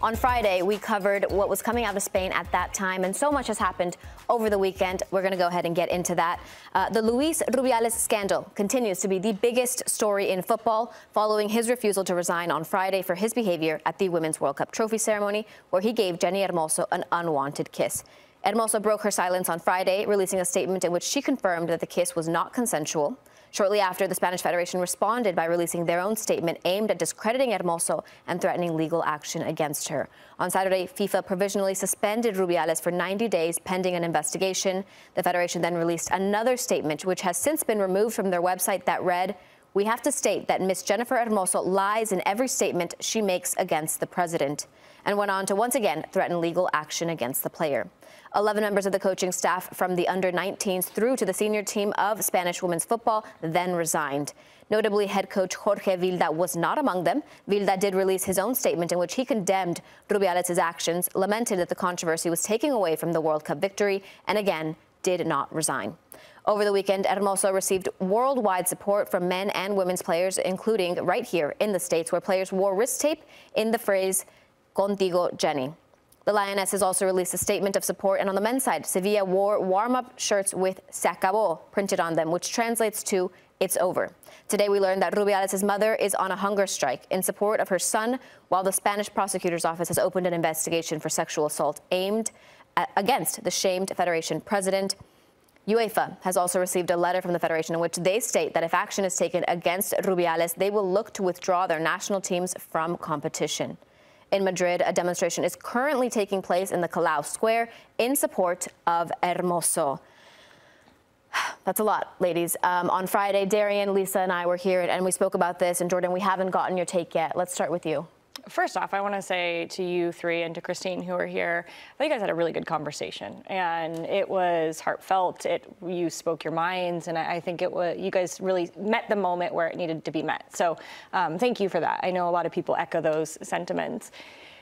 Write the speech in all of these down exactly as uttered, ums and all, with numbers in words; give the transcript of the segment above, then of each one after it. On Friday, we covered what was coming out of Spain at that time, and so much has happened over the weekend. We're going to go ahead and get into that. Uh, the Luis Rubiales scandal continues to be the biggest story in football, following his refusal to resign on Friday for his behavior at the Women's World Cup trophy ceremony, where he gave Jenni Hermoso an unwanted kiss. Hermoso broke her silence on Friday, releasing a statement in which she confirmed that the kiss was not consensual. Shortly after, the Spanish Federation responded by releasing their own statement aimed at discrediting Hermoso and threatening legal action against her. On Saturday, FIFA provisionally suspended Rubiales for ninety days pending an investigation. The Federation then released another statement, which has since been removed from their website, that read, "We have to state that Miss Jennifer Hermoso lies in every statement she makes against the president," and went on to once again threaten legal action against the player. Eleven members of the coaching staff, from the under nineteens through to the senior team of Spanish women's football, then resigned. Notably, head coach Jorge Vilda was not among them. Vilda did release his own statement in which he condemned Rubiales' actions, lamented that the controversy was taking away from the World Cup victory, and again did not resign. Over the weekend, Hermoso received worldwide support from men and women's players, including right here in the States, where players wore wrist tape in the phrase, "Contigo, Jenni." The Lioness has also released a statement of support, and on the men's side, Sevilla wore warm-up shirts with "Se acabó" printed on them, which translates to "It's over." Today, we learned that Rubiales' mother is on a hunger strike in support of her son, while the Spanish prosecutor's office has opened an investigation for sexual assault aimed at, against the shamed Federation president. UEFA has also received a letter from the Federation in which they state that if action is taken against Rubiales, they will look to withdraw their national teams from competition. In Madrid, a demonstration is currently taking place in the Palau Square in support of Hermoso. That's a lot, ladies. Um, on Friday, Darian, Lisa, and I were here, and we spoke about this. And Jordan, we haven't gotten your take yet. Let's start with you. First off, I want to say to you three and to Christine, who are here, I think you guys had a really good conversation, and it was heartfelt. It you spoke your minds, and I, I think it was you guys really met the moment where it needed to be met. So um, thank you for that. I know a lot of people echo those sentiments.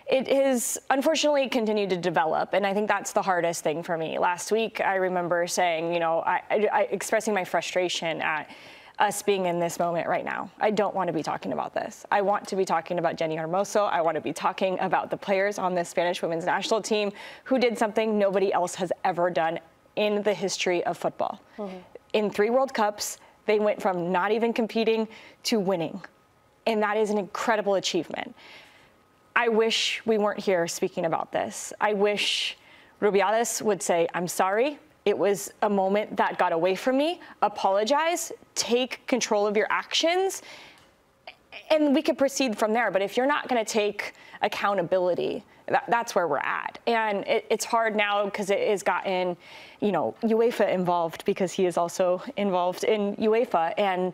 It has unfortunately continued to develop, and I think that's the hardest thing for me. Last week, I remember saying, you know, I, I, I expressing my frustration at us being in this moment right now. I don't want to be talking about this. I want to be talking about Jenni Hermoso. I want to be talking about the players on the Spanish women's national team who did something nobody else has ever done in the history of football. Mm-hmm. In three World Cups, they went from not even competing to winning. And that is an incredible achievement. I wish we weren't here speaking about this. I wish Rubiales would say, "I'm sorry. It was a moment that got away from me. Apologize, take control of your actions," and we could proceed from there. But if you're not gonna take accountability, that, that's where we're at. And it, it's hard now because it has gotten, you know, UEFA involved, because he is also involved in UEFA. And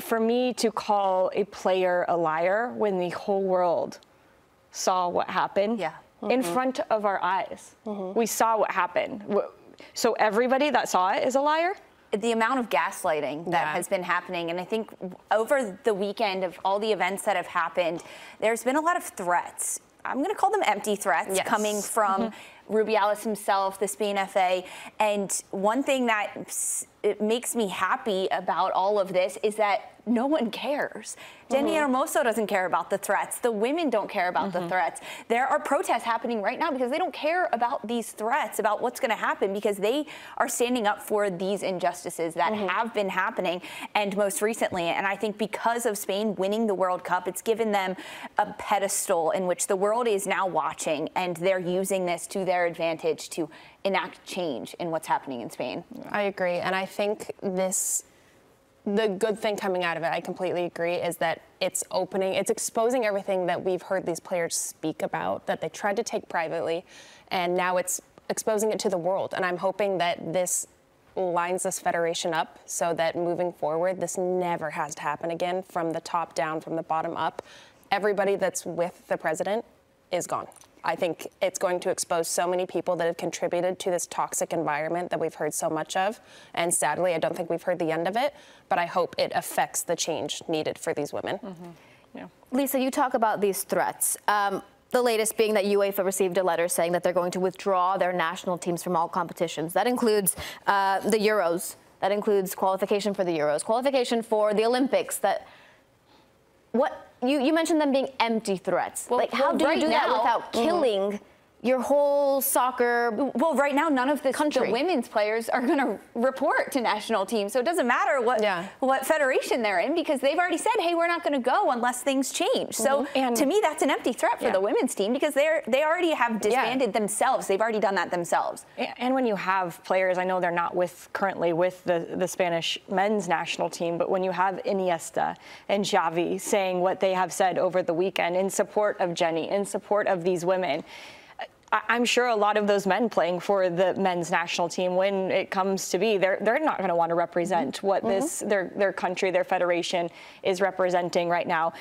for me to call a player a liar when the whole world saw what happened, yeah. Mm-hmm. In front of our eyes, mm-hmm. We saw what happened. So everybody that saw it is a liar? The amount of gaslighting that yeah. has been happening, and I think over the weekend of all the events that have happened, there's been a lot of threats. I'm going to call them empty threats, yes. coming from mm-hmm. Rubiales himself, the Spain F A. And one thing that it makes me happy about all of this is that no one cares. Mm-hmm. Jenni Hermoso doesn't care about the threats. The women don't care about mm-hmm. the threats. There are protests happening right now because they don't care about these threats, about what's going to happen, because they are standing up for these injustices that mm-hmm. have been happening, and most recently. And I think because of Spain winning the World Cup, it's given them a pedestal in which the world is now watching, and they're using this to their advantage to enact change in what's happening in Spain. I agree, and I think this the good thing coming out of it, I completely agree, is that it's opening, it's exposing everything that we've heard these players speak about, that they tried to take privately, and now it's exposing it to the world. And I'm hoping that this lines this federation up so that moving forward, this never has to happen again, from the top down, from the bottom up. Everybody that's with the president is gone. I think it's going to expose so many people that have contributed to this toxic environment that we've heard so much of. And sadly, I don't think we've heard the end of it, but I hope it affects the change needed for these women. Mm-hmm. Yeah. Lisa, you talk about these threats. Um, the latest being that UEFA received a letter saying that they're going to withdraw their national teams from all competitions. That includes uh, the Euros. That includes qualification for the Euros, qualification for the Olympics. That what you, you mentioned them being empty threats. Well, like, how well, do right you do now, that without killing mm-hmm. your whole soccer? Well, right now, none of the, the women's players are going to report to national teams, so it doesn't matter what yeah. what federation they're in, because they've already said, hey, we're not going to go unless things change. Mm-hmm. So and to me, that's an empty threat for yeah. the women's team, because they're they already have disbanded yeah. themselves. They've already done that themselves. And when you have players, I know they're not with currently with the, the Spanish men's national team, but when you have Iniesta and Xavi saying what they have said over the weekend in support of Jenni, in support of these women, I'm sure a lot of those men playing for the men's national team, when it comes to be, they're they're not going to want to represent mm-hmm. what this mm-hmm. their their country, their federation is representing right now.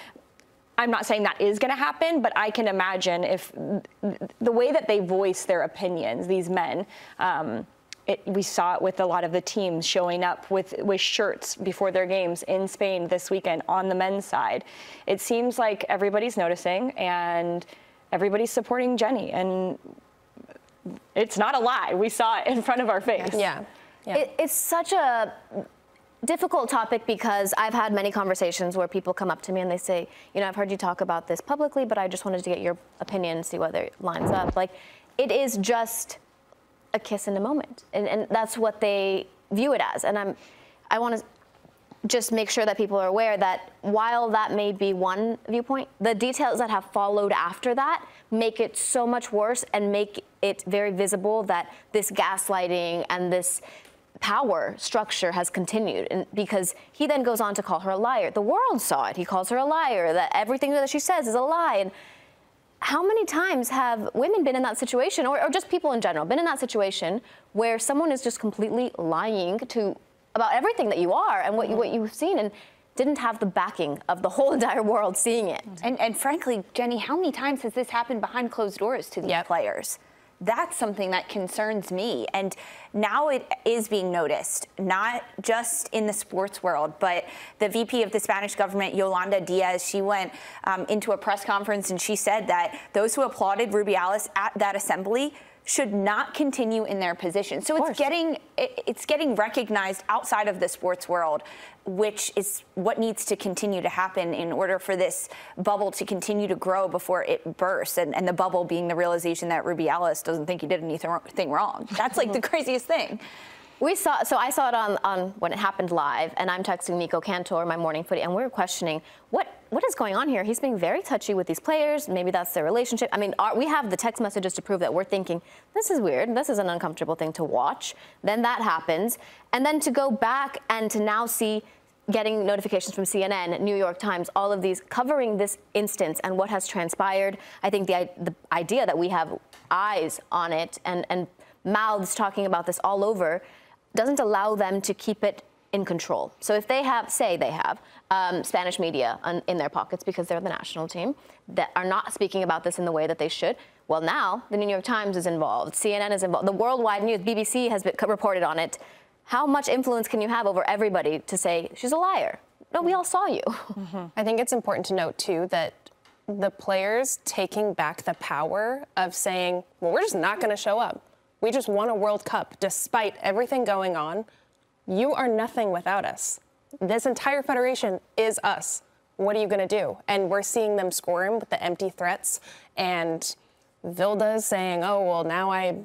I'm not saying that is going to happen, but I can imagine if the way that they voice their opinions, these men. Um, It, we saw it with a lot of the teams showing up with, with shirts before their games in Spain this weekend on the men's side. It seems like everybody's noticing and everybody's supporting Jenni, and it's not a lie. We saw it in front of our face. Yeah, yeah. It, it's such a difficult topic, because I've had many conversations where people come up to me and they say, you know, I've heard you talk about this publicly, but I just wanted to get your opinion and see whether it lines up. Like, it is just a kiss in a moment, and, and that's what they view it as. And I'm, I want to just make sure that people are aware that while that may be one viewpoint, the details that have followed after that make it so much worse and make it very visible that this gaslighting and this power structure has continued. And because he then goes on to call her a liar. The world saw it. He calls her a liar, that everything that she says is a lie. And how many times have women been in that situation, or, or just people in general, been in that situation where someone is just completely lying to about everything that you are and what, you, what you've seen, and didn't have the backing of the whole entire world seeing it? And, and frankly, Jenni, how many times has this happened behind closed doors to these yep. players? That's something that concerns me. And now it is being noticed, not just in the sports world, but the V P of the Spanish government, Yolanda Diaz, she went um, into a press conference and she said that those who applauded Rubiales at that assembly should not continue in their position. So it's getting, it's getting recognized outside of the sports world, which is what needs to continue to happen in order for this bubble to continue to grow before it bursts. And, and the bubble being the realization that Rubiales doesn't think he did anything wrong. That's like the craziest thing. We saw, so I saw it on, on when it happened live, and I'm texting Nico Cantor, my morning footy, and we're questioning what what is going on here. He's being very touchy with these players. Maybe that's their relationship. I mean, are, we have the text messages to prove that we're thinking this is weird. This is an uncomfortable thing to watch. Then that happens, and then to go back and to now see, getting notifications from C N N, New York Times, all of these covering this instance and what has transpired. I think the the idea that we have eyes on it and and mouths talking about this all over doesn't allow them to keep it in control. So if they have, say they have, um, Spanish media on, in their pockets because they're the national team, that are not speaking about this in the way that they should, well, now the New York Times is involved, C N N is involved, the worldwide news, B B C has been reported on it. How much influence can you have over everybody to say, she's a liar? No, we all saw you. Mm-hmm. I think it's important to note, too, that the players taking back the power of saying, well, we're just not going to show up. We just won a World Cup despite everything going on. You are nothing without us. This entire federation is us. What are you going to do? And we're seeing them squirm with the empty threats. And Vilda's saying, oh, well, now I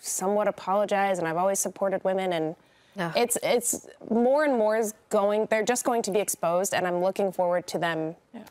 somewhat apologize, and I've always supported women. And oh. it's, it's more and more is going, they're just going to be exposed, and I'm looking forward to them yeah.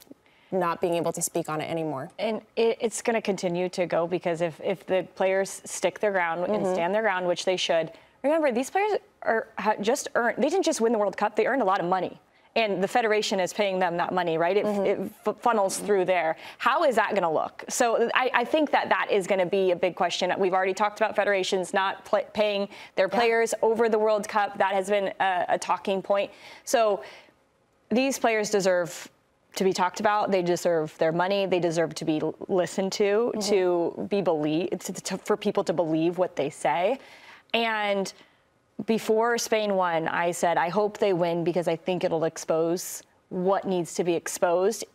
not being able to speak on it anymore. And it, it's going to continue to go, because if, if the players stick their ground mm-hmm. and stand their ground, which they should, remember, these players are just earned, they didn't just win the World Cup, they earned a lot of money. And the federation is paying them that money, right? It, mm-hmm. it f funnels through there. How is that going to look? So I, I think that that is going to be a big question. We've already talked about federations not play, paying their players yeah. over the World Cup. That has been a, a talking point. So these players deserve to be talked about. They deserve their money. They deserve to be listened to, mm-hmm. to be believed, to, to, for people to believe what they say. And before Spain won, I said, I hope they win, because I think it'll expose what needs to be exposed.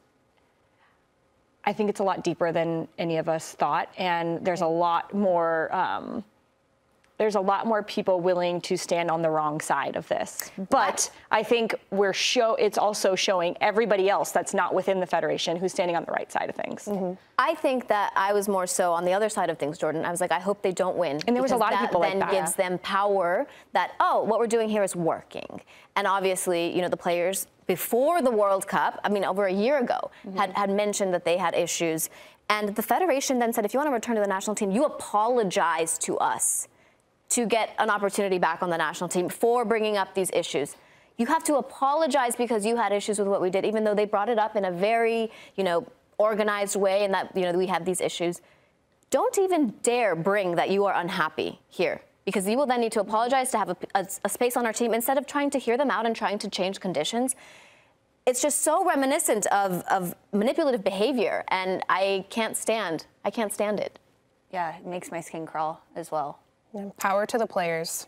I think it's a lot deeper than any of us thought, and there's a lot more um, there's a lot more people willing to stand on the wrong side of this. But I think we're show it's also showing everybody else that's not within the Federation who's standing on the right side of things. Mm-hmm. I think that I was more so on the other side of things, Jordan. I was like, I hope they don't win. And there was a lot of people like that. That then gives them power that, oh, what we're doing here is working. And obviously, you know, the players before the World Cup, I mean, over a year ago, mm-hmm. had, had mentioned that they had issues. And the Federation then said, if you want to return to the national team, you apologize to us to get an opportunity back on the national team for bringing up these issues. You have to apologize because you had issues with what we did, even though they brought it up in a very, you know, organized way and that, you know, we have these issues. Don't even dare bring that you are unhappy here, because you will then need to apologize to have a, a, a space on our team instead of trying to hear them out and trying to change conditions. It's just so reminiscent of, of manipulative behavior, and I can't stand, I can't stand it. Yeah, it makes my skin crawl as well. Power to the players.